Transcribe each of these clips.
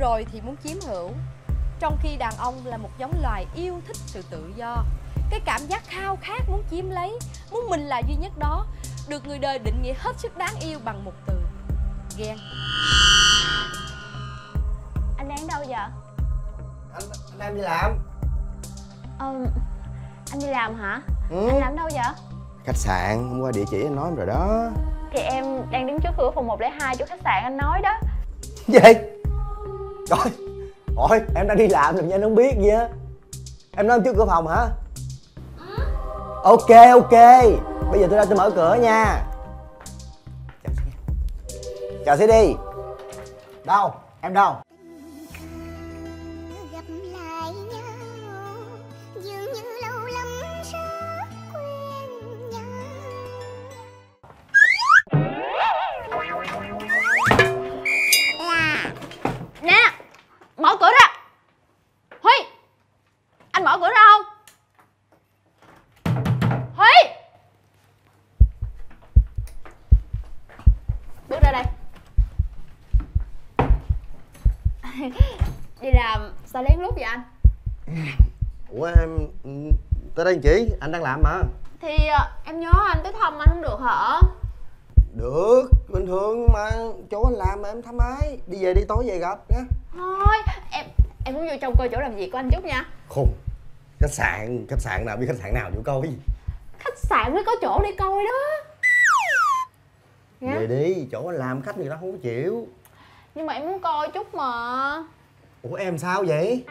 rồi thì muốn chiếm hữu. Trong khi đàn ông là một giống loài yêu thích sự tự do, cái cảm giác khao khát muốn chiếm lấy, muốn mình là duy nhất đó, được người đời định nghĩa hết sức đáng yêu bằng một từ: ghen. Anh đang đâu vậy? Anh đang đi làm. Anh đi làm hả? Anh làm đâu vậy? Khách sạn, hôm qua địa chỉ anh nói em rồi đó. Thì em đang đứng trước cửa phòng 102 chỗ khách sạn anh nói đó. Gì? Trời ơi, em đang đi làm như anh không biết gì á. Em nói em trước cửa phòng hả? Ok, ok. Bây giờ tôi ra tôi mở cửa nha. Chờ xí đi. Đâu? Em đâu? Mở cửa ra Huy. Anh mở cửa ra không Huy? Bước ra đây. Đi làm sao lén lút vậy anh? Ủa em tới đây chị, anh đang làm mà. Thì em nhớ anh tới thăm anh không được hả? Được, bình thường mà, chỗ anh làm mà em thăm ấy. Đi về đi, tối về gặp nhé. Thôi, em muốn vô trong coi chỗ làm việc của anh chút nha. Khùng, khách sạn nào biết khách sạn nào vô coi. Khách sạn mới có chỗ để coi đó. Về đi, chỗ anh làm khách người ta không có chịu. Nhưng mà em muốn coi chút mà. Ủa em sao vậy?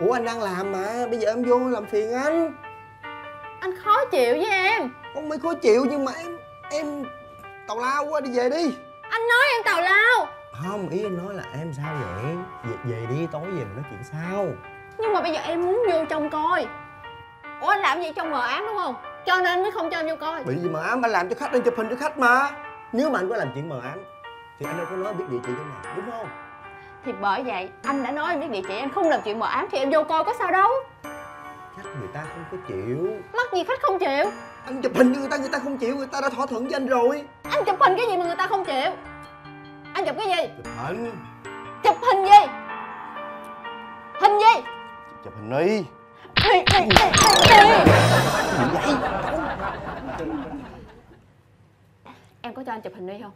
Ủa anh đang làm mà, bây giờ em vô làm phiền anh. Anh khó chịu với em. Không phải khó chịu nhưng mà em tào lao quá, đi về đi. Anh nói em tào lao. Không, ý em nói là em sao vậy? Về đi, tối về mình nói chuyện sao? Nhưng mà bây giờ em muốn vô trong coi. Ủa anh làm gì trong mờ ám đúng không? Cho nên anh mới không cho em vô coi. Bị gì mờ ám, anh làm cho khách, anh chụp hình cho khách mà. Nếu mà anh có làm chuyện mờ ám thì anh đâu có nói biết địa chỉ chỗ nào, đúng không? Thì bởi vậy, anh đã nói em biết địa chỉ, em không làm chuyện mờ ám thì em vô coi có sao đâu. Khách người ta không có chịu. Mắc gì khách không chịu? Anh chụp hình cho người ta không chịu, người ta đã thỏa thuận với anh rồi. Anh chụp hình cái gì mà người ta không chịu? Anh chụp cái gì? Chụp hình. Chụp hình gì? Hình gì? Chụp hình đi. Em có cho anh chụp hình đi không?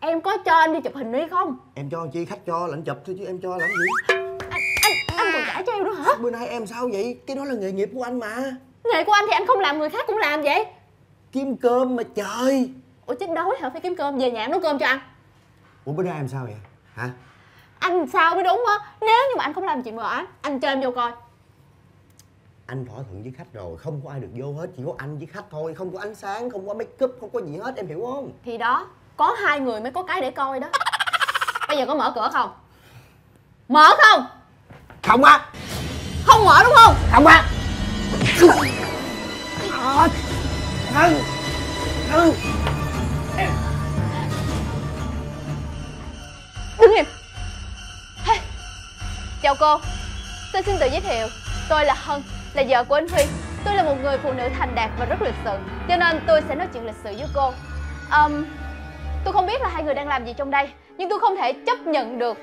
Em có cho anh đi chụp hình đi không? Em cho chi, khách cho là anh chụp thôi chứ em cho làm gì? Anh còn trả cho em nữa hả? Bữa nay em sao vậy? Cái đó là nghề nghiệp của anh mà. Nghề của anh thì anh không làm, người khác cũng làm vậy. Kiếm cơm mà trời. Ủa chết đói hả? Phải kiếm cơm, về nhà em nấu cơm cho anh. Ủa bữa nay em sao vậy? Hả? Anh sao mới đúng á. Nếu như mà anh không làm chuyện mờ ám, anh cho em vô coi. Anh thỏa thuận với khách rồi, không có ai được vô hết, chỉ có anh với khách thôi. Không có ánh sáng, không có make up, không có gì hết, em hiểu không? Thì đó, có hai người mới có cái để coi đó. Bây giờ có mở cửa không? Mở không? Không á. Không mở đúng không? Không á. Đứng im. Chào cô, tôi xin tự giới thiệu. Tôi là Hân, là vợ của anh Huy. Tôi là một người phụ nữ thành đạt và rất lịch sự, cho nên tôi sẽ nói chuyện lịch sự với cô. Tôi không biết là hai người đang làm gì trong đây, nhưng tôi không thể chấp nhận được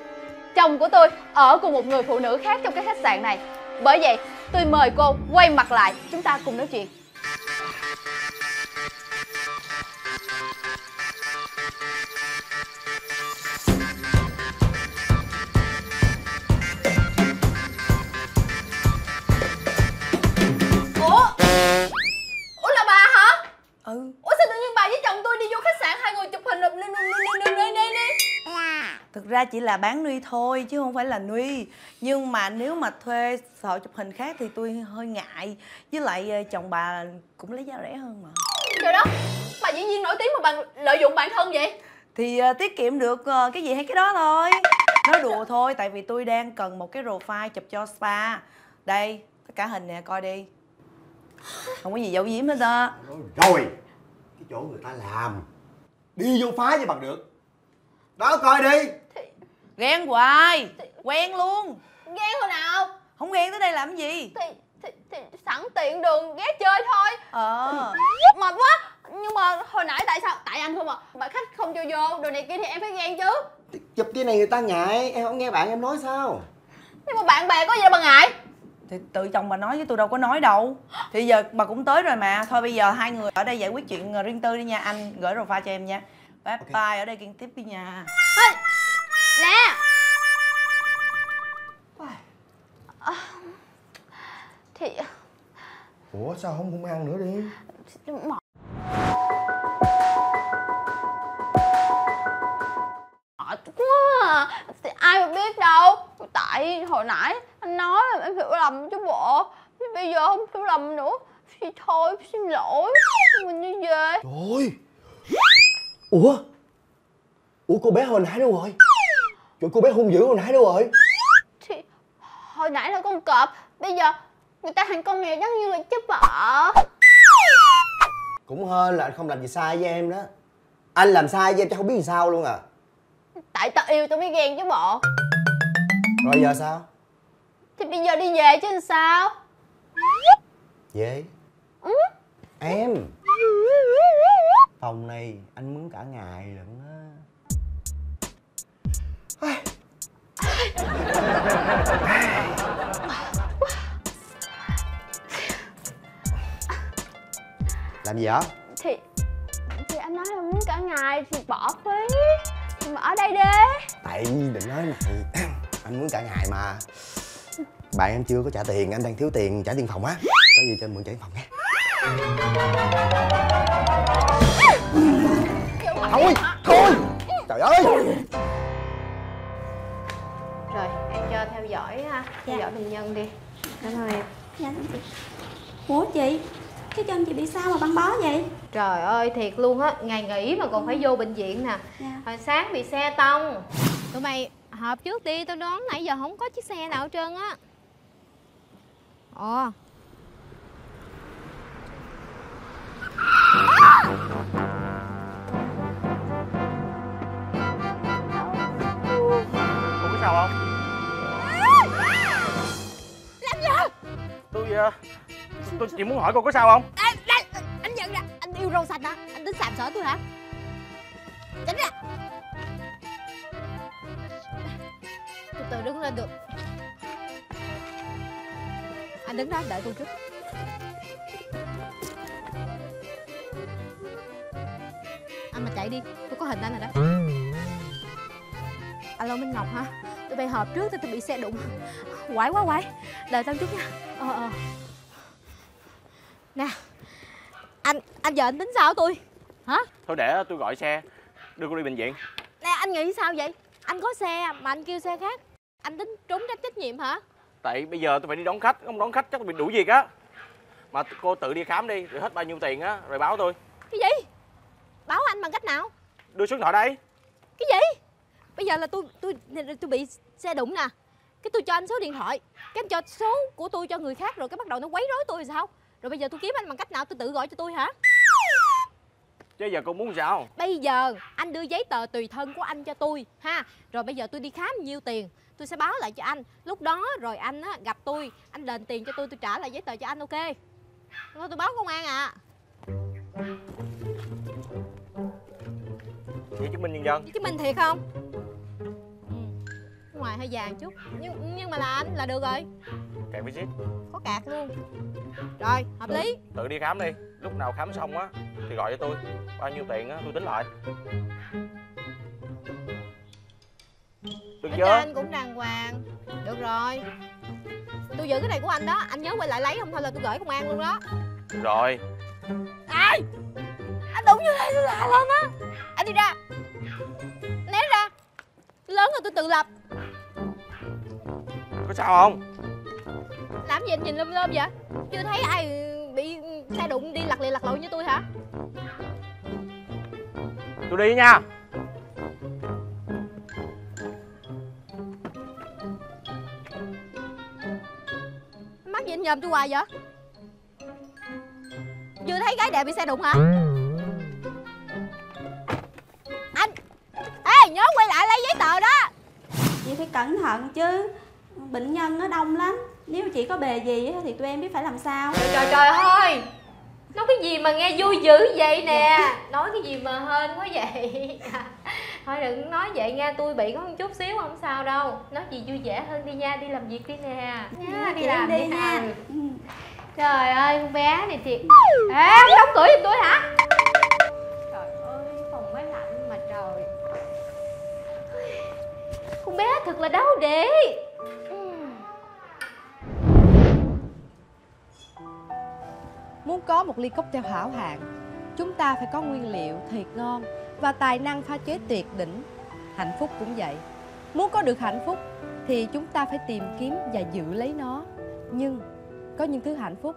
chồng của tôi ở cùng một người phụ nữ khác trong cái khách sạn này. Bởi vậy, tôi mời cô quay mặt lại, chúng ta cùng nói chuyện. Ủa là bà hả? Ừ. Ủa sao tự nhiên bà với chồng tôi đi vô khách sạn, hai người chụp hình rồi Thực ra chỉ là bán nuôi thôi chứ không phải là nuôi. Nhưng mà nếu mà thuê thợ chụp hình khác thì tôi hơi ngại. Với lại chồng bà cũng lấy giá rẻ hơn mà. Trời đó, bà diễn viên nổi tiếng mà bà lợi dụng bản thân vậy? Thì tiết kiệm được cái gì hay cái đó thôi. Nói đùa thôi, tại vì tôi đang cần một cái profile chụp cho spa. Đây, tất cả hình nè, coi đi. Không có gì giấu giếm hết đó. Rồi, cái chỗ người ta làm, đi vô phá với bằng được. Đó coi đi. Ghen hoài, quen luôn. Ghen hồi nào? Không ghen tới đây làm gì? Thì sẵn tiện đường ghé chơi thôi. Mệt quá. nhưng mà hồi nãy tại sao? Tại anh thôi mà khách không cho vô, đồ này kia thì em phải ghen chứ. Chụp cái này người ta ngại, em không nghe bạn em nói sao? Nhưng mà bạn bè có gì đâu mà ngại. Thì tự chồng bà nói chứ tôi đâu có nói đâu. Thì giờ bà cũng tới rồi mà. Thôi bây giờ hai người ở đây giải quyết chuyện riêng tư đi nha. Anh gửi rồi pha cho em nha. Bye okay. Bye, ở đây kiện tiếp đi nha. Hey. Nè thì... Ủa sao không ăn nữa đi. Mệt quá à. Thì ai mà biết đâu. Tại hồi nãy anh nói em hiểu lầm chứ bộ. Thì bây giờ không hiểu lầm nữa thì thôi xin lỗi. Mình đi về. Trời. Ủa cô bé hồi nãy đâu rồi? Trời cô bé hung dữ hồi nãy đâu rồi? Thì hồi nãy là con cọp. Bây giờ người ta thành con mèo giống như là chứ vợ. Cũng hên là anh không làm gì sai với em đó. Anh làm sai với em chắc không biết làm sao luôn à. Tại tao yêu tao mới ghen chứ bộ. Rồi giờ sao? Thì bây giờ đi về chứ làm sao? Về? Ừ. Em phòng này anh mướn cả ngày lận á. Làm gì hả? Thì anh nói là muốn cả ngày thì bỏ phí. Mà ở đây đi. Tại định nói này. Anh muốn cả ngày mà. Bạn em chưa có trả tiền, anh đang thiếu tiền trả tiền phòng á. Có gì cho anh mượn trả tiền phòng nha. Thôi, thôi. Trời ơi. Rồi, em cho theo dõi ha. Theo dõi bệnh nhân đi. Cảm ơn em. Dạ. Ủa chị? Cái chân chị bị sao mà băng bó vậy? Trời ơi thiệt luôn á, ngày nghỉ mà còn phải vô bệnh viện nè. Hồi sáng bị xe tông. Tụi mày họp trước đi, tao đoán nãy giờ không có chiếc xe nào hết trơn á. Ồ. Không có sao không? Làm gì? Tôi chỉ muốn hỏi cô có sao không? Anh nhận ra anh yêu rau sạch hả? Anh tính sàm sỡ tôi hả? Tránh ra. Từ từ đứng lên được. Anh đứng đó đợi tôi trước. Anh mà chạy đi, tôi có hình anh rồi đó. Alo Minh Ngọc hả? Tụi bay họp trước tôi bị xe đụng. Quái quá quái. Đợi tao chút nha. Nè anh giờ anh tính sao tôi hả? Thôi để tôi gọi xe đưa cô đi bệnh viện. Nè anh nghĩ sao vậy? Anh có xe mà anh kêu xe khác, anh tính trốn tránh trách nhiệm hả? Tại bây giờ tôi phải đi đón khách, không đón khách chắc tôi bị đủ việc á. Mà cô tự đi khám đi, rồi hết bao nhiêu tiền á rồi báo tôi. Cái gì? Báo anh bằng cách nào? Đưa số điện thoại đây. Cái gì? Bây giờ là tôi bị xe đụng nè, cái tôi cho anh số điện thoại, cái anh cho số của tôi cho người khác, rồi cái bắt đầu nó quấy rối tôi rồi sao? Rồi bây giờ tôi kiếm anh bằng cách nào? Tôi tự gọi cho tôi hả? Chứ giờ cô muốn sao? Bây giờ anh đưa giấy tờ tùy thân của anh cho tôi ha. Rồi bây giờ tôi đi khám nhiêu tiền tôi sẽ báo lại cho anh. Lúc đó rồi anh á, gặp tôi, anh đền tiền cho tôi trả lại giấy tờ cho anh, ok? Thôi tôi báo công an à. Vậy chứng minh nhân dân. Vậy chứng minh thiệt không? Ừ. Ngoài hơi vàng chút. Nhưng mà là anh là được rồi. Cạc visit. Có cạc luôn. Rồi, hợp lý. Tự đi khám đi. Lúc nào khám xong á thì gọi cho tôi. Bao nhiêu tiền á tôi tính lại. Được chưa? Anh cũng đàng hoàng. Được rồi. Tôi giữ cái này của anh đó, anh nhớ quay lại lấy, không thôi là tôi gửi công an luôn đó. Được rồi. Ai? Anh đụng như thế tôi lạ lên á. Anh đi ra. Né ra. Lớn rồi tôi tự lập. Có sao không? Làm gì anh nhìn lum lum vậy? Chưa thấy ai bị xe đụng đi lặt lì lặt lội như tôi hả? Tôi đi nha. Mắc gì anh nhòm tôi hoài vậy? Chưa thấy gái đẹp bị xe đụng hả? Anh! Ê! Nhớ quay lại lấy giấy tờ đó! Chị phải cẩn thận chứ. Bệnh nhân nó đông lắm. Nếu chị có bề gì thì tụi em biết phải làm sao. Trời trời ơi! Nói cái gì mà nghe vui dữ vậy nè. Nói cái gì mà hên quá vậy. Thôi đừng nói vậy nha, tôi bị có một chút xíu không sao đâu. Nói gì vui vẻ hơn đi nha, đi làm việc đi nè nha, đi làm đi nha. Trời ơi con bé này thiệt. Ê không đóng cửa giùm tôi hả? Trời ơi phòng máy lạnh mà trời. Con bé thật là đau đế. Muốn có một ly cocktail hảo hạng, chúng ta phải có nguyên liệu thiệt ngon và tài năng pha chế tuyệt đỉnh. Hạnh phúc cũng vậy. Muốn có được hạnh phúc thì chúng ta phải tìm kiếm và giữ lấy nó. Nhưng có những thứ hạnh phúc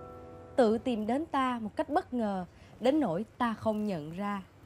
tự tìm đến ta một cách bất ngờ, đến nỗi ta không nhận ra.